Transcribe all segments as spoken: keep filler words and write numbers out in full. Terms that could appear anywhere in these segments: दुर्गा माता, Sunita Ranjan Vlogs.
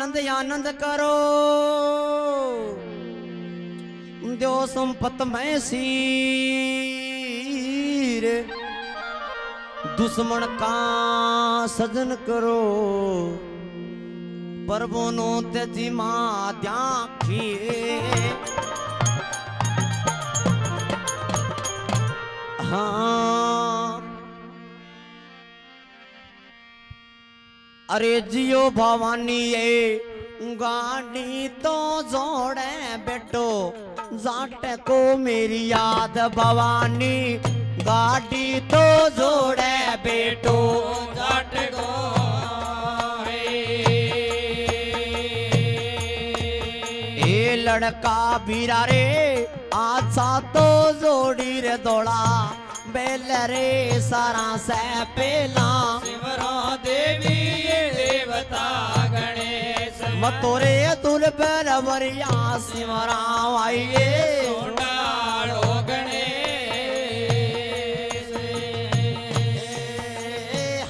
आनंद आनंद करो दो संपत में सीर दुश्मन का सजन करो परवनो तेजी माध्या हाँ अरे जियो भवानी ये गाड़ी तो जोड़े बेटो जाट को मेरी याद भवानी गाड़ी तो जोड़े बेटो जाट को ये लड़का बीरा रे आशा तो जोड़ी रे दौड़ा बेल रे सारा से पेला शिवरा देवी देवता गणेश मतोरे तुल पर मरिया शिवरा आइए डालो गणेश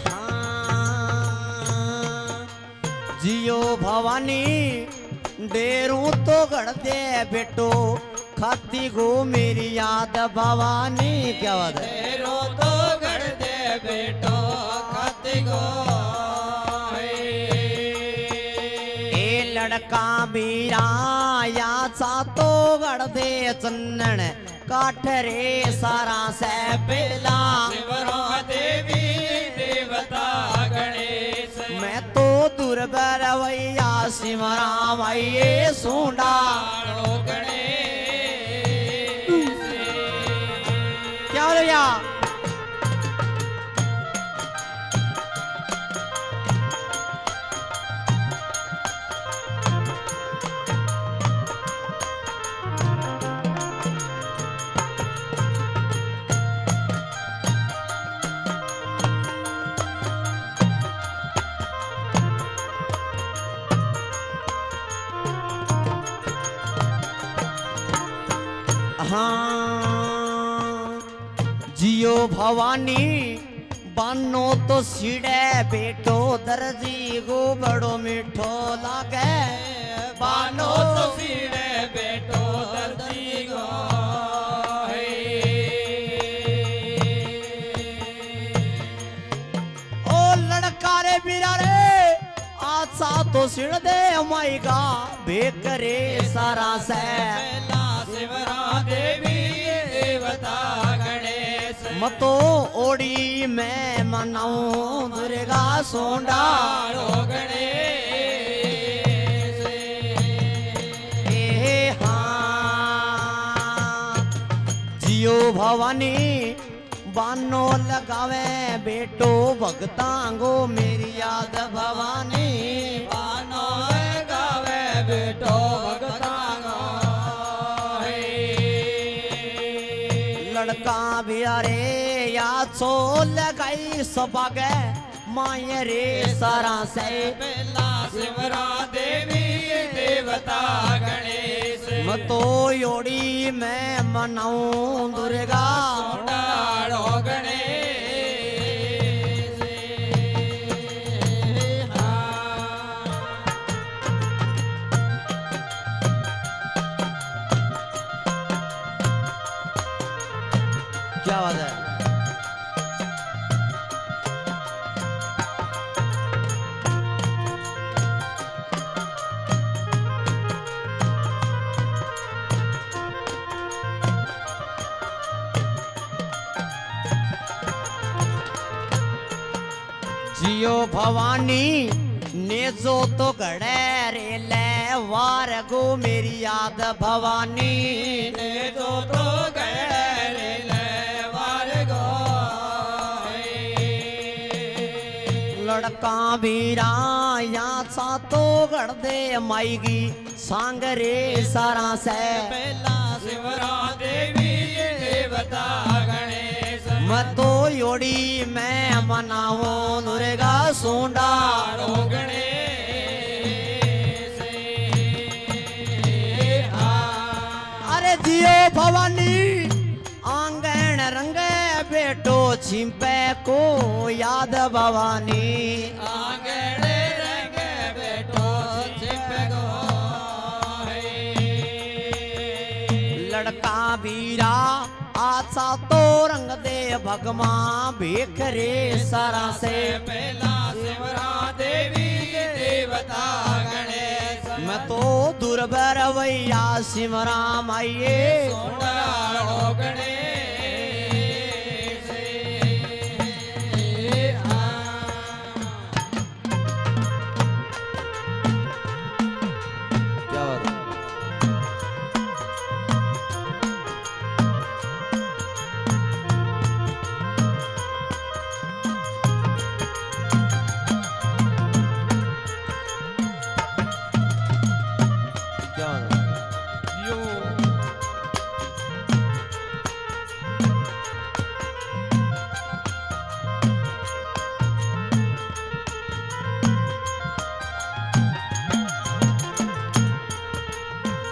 हाँ जियो भवानी डेरू तो गढ़ दे बेटो खाती गो मेरी याद भवानी क्या बात है तेरो तो गढ़ दे बेटो खाती गो ए लड़का बीरा याद सा तो गढ़ दे चंदन काठ रे सारा से पेला शिवरो देवी देवता गणेश मैं तो दुर्बर भैया शिवराम आइए सोडा गणेश भवानी बानो तो सीढ़े बेटो दर्जी गो बड़ो मिठो लागे बानो तो सीढ़े बेटो दर्जी गो ओ लड़का रे बीरा रे आशा तो सीढ़ दे माई का बेकरे सारा से शिवरा देवी देवता मतो ओड़ी मैं मनाऊं दुर्गा सोंडा गणेश हे हाँ जियो भवानी बानो लगावे बेटो भगतांगो मेरी याद भवानी बानो लगावे बेटो अरे या सो लगाई सबागे माये रे सारा से बेला शिवरा देवी देवता गणेश मतो योड़ी मैं मनाऊं दुर्गा डालो गणेश क्या बात है जियो भवानी ने जो तो गड़े रे ले वार गो मेरी याद भवानी ने जो तो गड़े रे ले वार गो लड़का बीरा याद सा तो गड़ दे माईगी सांग रे सारा से पहला शिवरा देवी देवता गणे मतो योड़ी मैं मनाओ दुर्गा सोंडा गणेश अरे जियो भवानी आंगन रंगे बेटो छिपे को याद भवानी आंगन रंगे बेटो का बीरा आशा तो रंग दे भगवा भेखरे सरा से पहला शिवरा देवी के देवता गणेश मैं तो दुर्बर भैया शिवराम आइये गणेश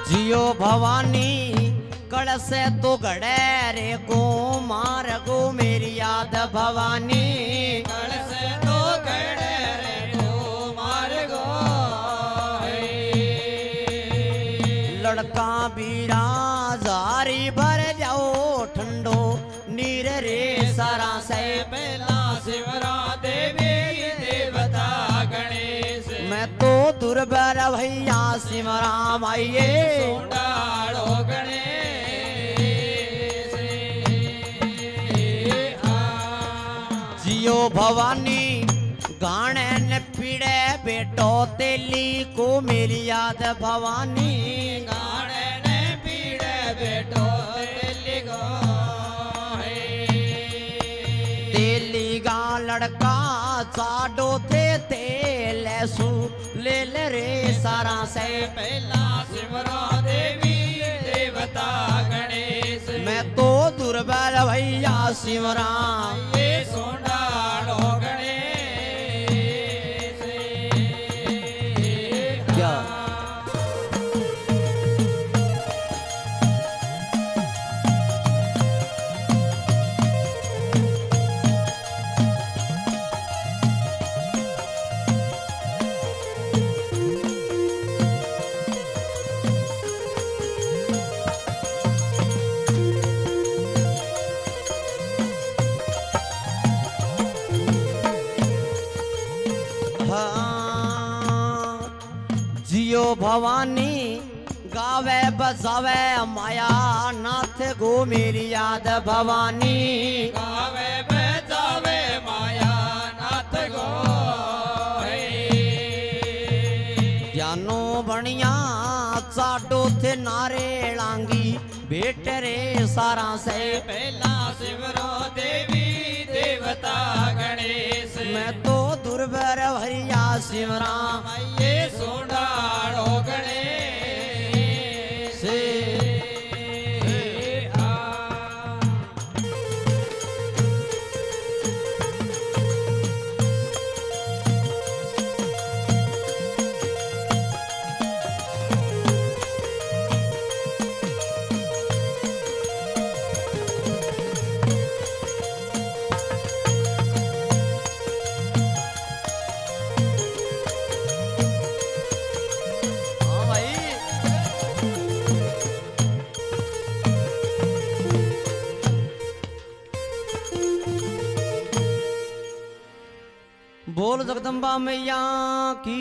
जियो भवानी गढ़ से तो गड़े रे को मार गो मेरी याद भवानी गढ़ से तो गड़े रे को मार गो लड़का बीरा जारी भर जाओ ठंडो नीर रे सारा से पहला शिवरा देवी देवता गणेश मैं तो दुर्बर भैया शिवराम आइये सोनारो गणेश जियो भवानी गाने न पीड़े बेटो तेली को मेरी याद भवानी गाने न पीड़े बेटो तेली को तेली गा लड़का साडो थे तेल सू ले ले रे सारा से पहला शिवरा देवी देवता गणेश मैं तो दुर्बल भैया शिवरा ये सोना लो गणेश क्या भवानी गावे बसावे माया नाथ गो मेरी याद भवानी गावे बसावे माया नाथ गो ज्ञानो बनिया साडो थे नारे लांगी बेटरे सारा से पहला शिवरो देवी देवता गणेश मैं तो दुर्बर भरिया शिवराम ये सोना बोल जगदम्बा मैया की।